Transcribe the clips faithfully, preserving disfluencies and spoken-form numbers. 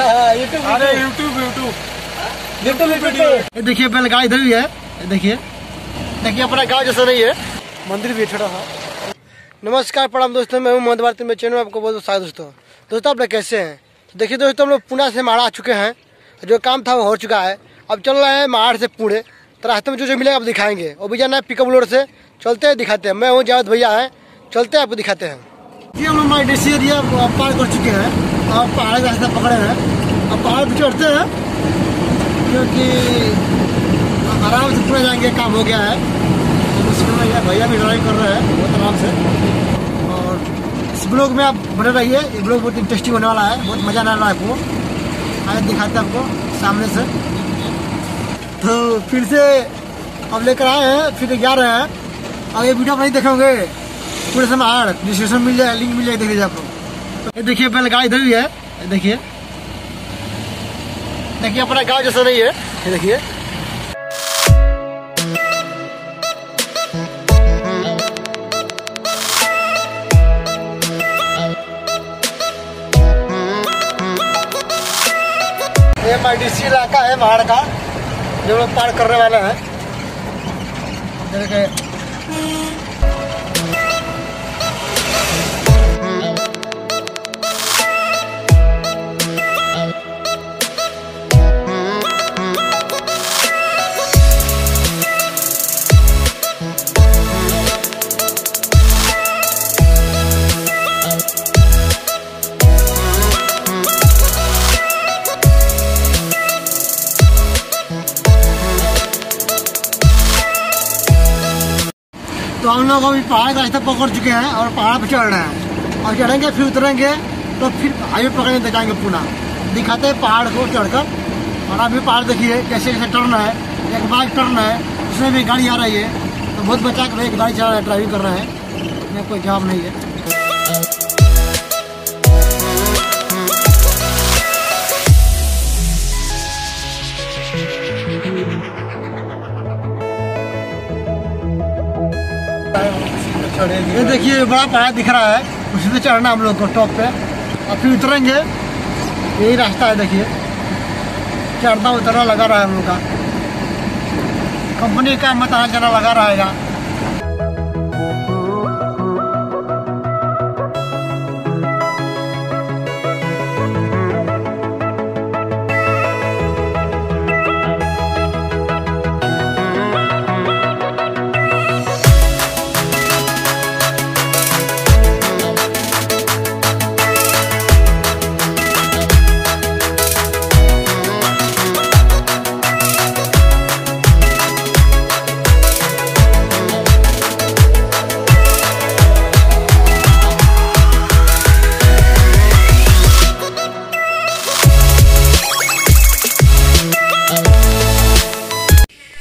YouTube देखिए अपना गाँव इधर भी है, देखिए देखिए अपना गाँव जैसा नहीं है, मंदिर भी छोटा है। नमस्कार प्रणाम दोस्तों, मैं हूँ महद भारती, मेरे चैनल में आपको बहुत बहुत स्वागत। दोस्तों दोस्तों आप लोग कैसे हैं? देखिए दोस्तों हम लोग पुणे से महाड़ आ चुके हैं, जो काम था वो हो चुका है। अब चल रहे हैं महाड़ से पुणे, तो रास्ते में जो जो मिलेगा आप दिखाएंगे। और भी जाना है पिकअप लोड से, चलते हैं दिखाते हैं। मैं हूँ जावेद भैया हैं, चलते हैं आपको दिखाते हैं। जी हम हमारे डीसी एरिया पार कर चुके हैं, अब पहाड़ रास्ता पकड़े हैं, अब पहाड़ पर चढ़ते हैं क्योंकि आराम से पुणे जाएंगे। काम हो गया है, भैया भी ड्राइव कर रहे हैं बहुत आराम से। और इस ब्लॉग में आप बने रहिए, ये ब्लॉग बहुत इंटरेस्टिंग होने वाला है, बहुत मज़ा आने वाला है आपको। आगे दिखाते हैं आपको सामने से। तो फिर से अब लेकर आए हैं, फिर जा रहे हैं। अब ये वीडियो आप नहीं देखेंगे पूरे समय आड़ रजिस्ट्रेशन मिल जाए, लिंक मिल जाए, देख लीजिए आपको। ये देखिए पहले गाँव इधर भी है, देखिए देखिए अपना गाँव जैसा नहीं है, देखिए एमआईडीसी इलाका है महाड़ का, जो लोग पार करने वाले हैं। तो हम लोग अभी पहाड़ का रास्ता पकड़ चुके हैं और पहाड़ पर चढ़ रहे हैं, और चढ़ेंगे फिर उतरेंगे, तो फिर हाईवे पकड़ने जाएंगे पुणे। दिखाते हैं पहाड़ को चढ़कर। और अभी पहाड़ देखिए कैसे कैसे टर्न है, एक बाइक टर्न है, उसमें भी गाड़ी आ रही है, तो बहुत बचा कर एक गाड़ी चला रहा है, ड्राइविंग कर रहे हैं, इसमें कोई जवाब नहीं है। ये देखिए बड़ा पहाड़ दिख रहा है, उसमें चढ़ना हम लोग को टॉप पे, और फिर उतरेंगे। यही रास्ता है, देखिए चढ़ना उतरना लगा रहा है हम लोग का, कंपनी का मत आना जाना लगा रहेगा।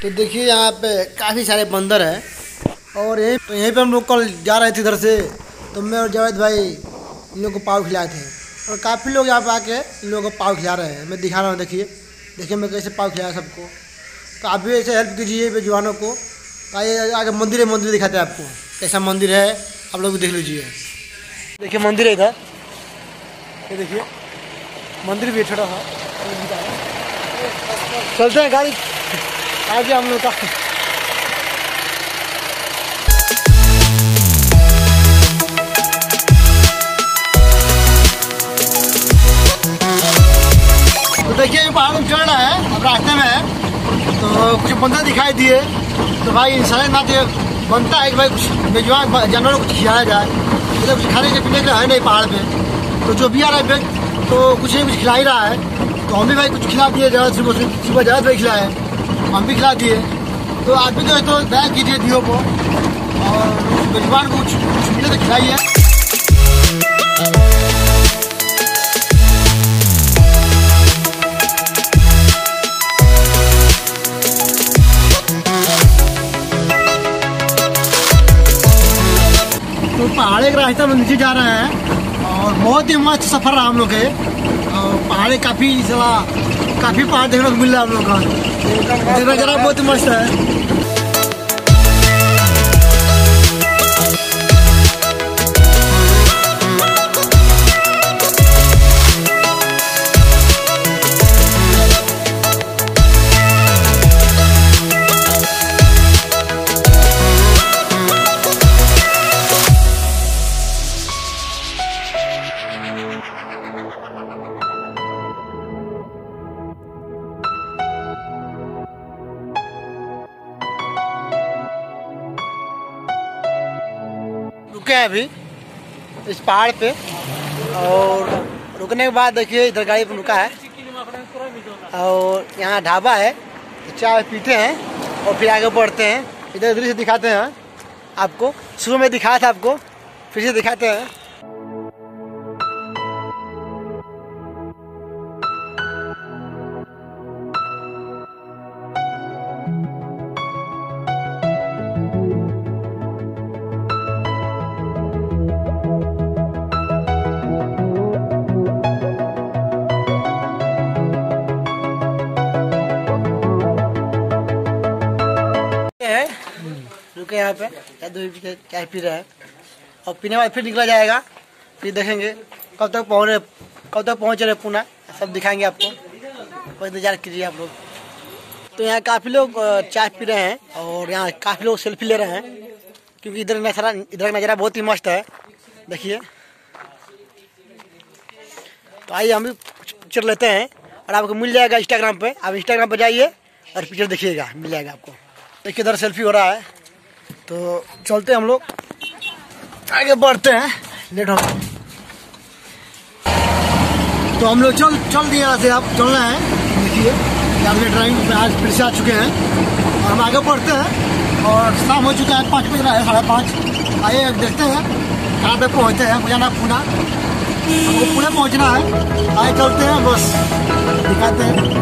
तो देखिए यहाँ पे काफ़ी सारे बंदर हैं, और यहीं तो यहीं पे हम लोग कल जा रहे थे इधर से, तो मैं और जावेद भाई इन लोगों को पाव खिलाए थे, और काफ़ी लोग यहाँ पे आके इन लोगों को पाव खिला रहे हैं। मैं दिखा रहा हूँ, देखिए देखिए मैं कैसे पाव खिलाया सबको। तो आप भी ऐसे हेल्प कीजिए बेजुबानों को। आइए आगे मंदिर है, मंदिर दिखाते हैं आपको कैसा मंदिर है, आप लोग भी देख लीजिए। देखिए मंदिर है इधर, ये देखिए मंदिर भी छोटा सा। चलते हैं गाड़ी आगे हम लोग का। तो देखिए पहाड़ चढ़ रहा है, अब रास्ते में है, तो कुछ बंदर दिखाई दिए, तो भाई इंसान ना जो बनता है कि भाई कुछ बेजुबान जानवरों को कुछ खिलाया जाए, मतलब कुछ खाने के पीने का है नहीं पहाड़ पे, तो जो भी आ रहा है व्यक्ति तो कुछ नहीं कुछ खिला ही रहा है। तो हम भी भाई कुछ खिला दिए, ज़्यादा सुबह सुबह ज़्यादा भाई खिलाए, हम भी खिला दिए। तो आप भी जो है तो दया कीजिए दियो को, और बेजुबान को कुछ कुछ मिले तो खिलाइए। तो पहाड़े के रास्ते में नीचे जा रहे हैं, और बहुत ही मस्त सफ़र रहा हम लोग के। और पहाड़े काफ़ी जरा काफ़ी पहाड़ देखने को मिल रहा है हम लोग का, देखना जरा बहुत मस्त है। हैं अभी इस पहाड़ पे, और रुकने के बाद देखिए इधर गाड़ी पर रुका है और यहाँ ढाबा है, चाय पीते हैं और फिर आगे बढ़ते हैं। इधर दृश्य दिखाते हैं आपको, शुरू में दिखाया था आपको, फिर से दिखाते हैं। रुके यहाँ पे क्या चाय पी रहे हैं और पीने के बाद फिर निकला जाएगा, फिर देखेंगे कब तक पहुँच रहे कब तक पहुँच रहे पुणे, सब दिखाएंगे आपको, इंतजार कीजिए आप लोग। तो यहाँ काफ़ी लोग चाय पी रहे हैं और यहाँ काफ़ी लोग सेल्फी ले रहे हैं क्योंकि इधर नजारा इधर का नज़ारा बहुत ही मस्त है। देखिए, तो आइए हम भी पिक्चर लेते हैं और आपको मिल जाएगा इंस्टाग्राम पर। आप इंस्टाग्राम पर जाइए और पिक्चर देखिएगा, मिल जाएगा आपको। देखिए इधर सेल्फी हो रहा है, तो चलते हम लोग आगे बढ़ते हैं, लेट हो गए। तो हम लोग चल चल दिए यहाँ से, आप चल रहे हैं। देखिए अपने ड्राइंग में आज फिर से आ चुके हैं और हम आगे बढ़ते हैं और शाम हो चुका है, पाँच बज रहा है, साढ़े पाँच। आइए देखते हैं कहाँ पे पहुँचते हैं। मुझे ना पुणे पुणे पहुँचना है, आइए चलते हैं, बस दिखाते हैं।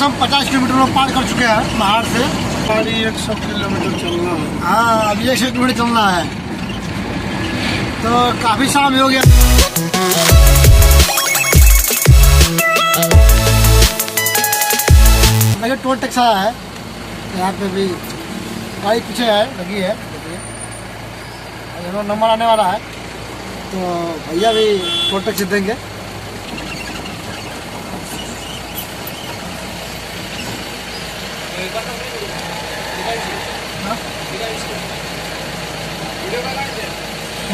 हम पचास किलोमीटर लोग पार कर चुके हैं महाड़ से, और एक सौ किलोमीटर चलना है। हाँ, अभी एक सौ किलोमीटर चलना है। तो काफ़ी शाम हो गया। देखिए टोल टैक्स आया है यहाँ पे भी, गाड़ी पीछे है लगी है, देखिए नंबर आने वाला है। तो भैया भी टोल टैक्स देंगे।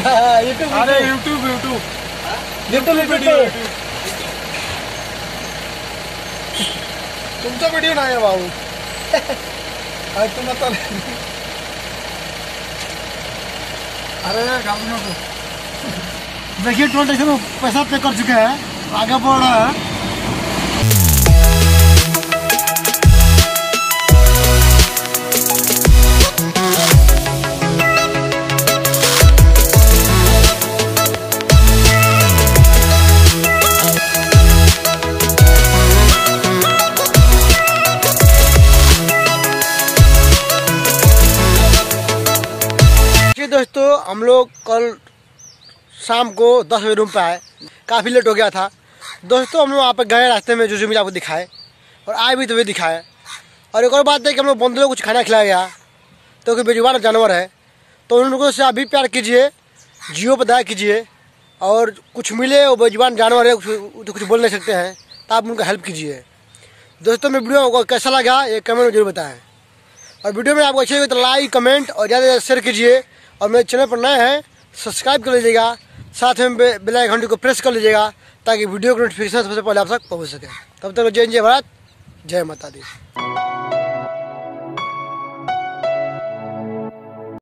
अरे यूट्यूब यूट्यूब यूट्यूब तुमचा व्हिडिओ नाही आहे भाऊ, काय तुम आता? अरे घाबरू नको। देखिए टोल टैक्स में पैसा पे कर चुके हैं, आगे बढ़ रहा है। दोस्तों हम लोग कल शाम को दस बजे रूम पे आए, काफ़ी लेट हो गया था दोस्तों। हम लोग वहाँ पर गए रास्ते में जो जो मुझे आपको दिखाए और आए भी तो भी दिखाए। और एक और बात है कि हम लोग बंदरों को कुछ खाना खिलाया गया, तो क्योंकि बेजुबान जानवर है, तो उन लोगों से आप भी प्यार कीजिए, जियो पर दया कीजिए। और कुछ मिले वो बेजुबान जानवर है, तो कुछ बोल नहीं सकते हैं, तो आप उनका हेल्प कीजिए। दोस्तों में वीडियो आपको कैसा लगा ये कमेंट में जरूर बताएँ, और वीडियो में आपको अच्छी लगी तो लाइक कमेंट और ज़्यादा से ज़्यादा शेयर कीजिए। और मेरे चैनल पर नए हैं सब्सक्राइब कर लीजिएगा, साथ में बेल आइकन घंटी को प्रेस कर लीजिएगा ताकि वीडियो का नोटिफिकेशन सबसे पहले आप तक पहुंच सके। तब तक जय जय भारत, जय माता दी।